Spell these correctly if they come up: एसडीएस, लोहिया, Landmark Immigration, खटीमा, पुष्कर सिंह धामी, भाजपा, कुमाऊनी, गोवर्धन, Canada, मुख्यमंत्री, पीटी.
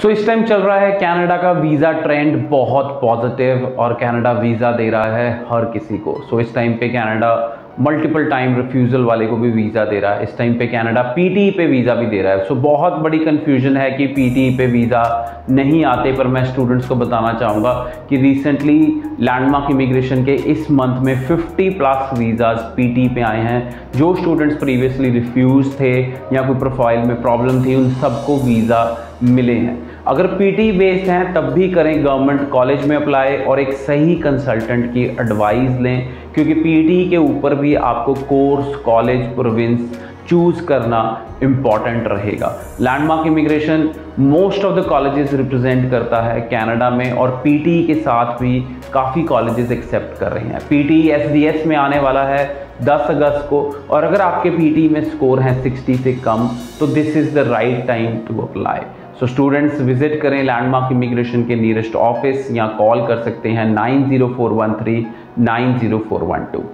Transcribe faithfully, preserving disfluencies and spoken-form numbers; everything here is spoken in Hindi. सो so, इस टाइम चल रहा है कनाडा का वीज़ा ट्रेंड बहुत पॉजिटिव, और कनाडा वीज़ा दे रहा है हर किसी को। सो so, इस टाइम पे कनाडा मल्टीपल टाइम रिफ्यूज़ल वाले को भी वीज़ा दे रहा है। इस टाइम पे कनाडा पीटी पे वीज़ा भी दे रहा है। सो so, बहुत बड़ी कन्फ्यूजन है कि पीटी पे वीज़ा नहीं आते, पर मैं स्टूडेंट्स को बताना चाहूँगा कि रिसेंटली लैंडमार्क इमिग्रेशन के इस मंथ में फिफ्टी प्लस वीज़ाज पीटी पे आए हैं। जो स्टूडेंट्स प्रीवियसली रिफ्यूज़ थे या कोई प्रोफाइल में प्रॉब्लम थी, उन सबको वीज़ा मिले हैं। अगर पीटी बेस्ड हैं तब भी करें गवर्नमेंट कॉलेज में अप्लाई, और एक सही कंसल्टेंट की एडवाइस लें, क्योंकि पीटी के ऊपर भी आपको कोर्स, कॉलेज, प्रोविंस चूज़ करना इम्पॉर्टेंट रहेगा। Landmark immigration most of the colleges represent करता है कनाडा में, और पीटी के साथ भी काफ़ी कॉलेजेस एक्सेप्ट कर रहे हैं। पीटी एसडीएस में आने वाला है दस अगस्त को, और अगर आपके पीटी में स्कोर हैं सिक्सटी से कम, तो this is the right time to apply. So students visit करें लैंडमार्क इमिग्रेशन के नियरेस्ट ऑफिस, या कॉल कर सकते हैं nine zero four one three nine zero four one to.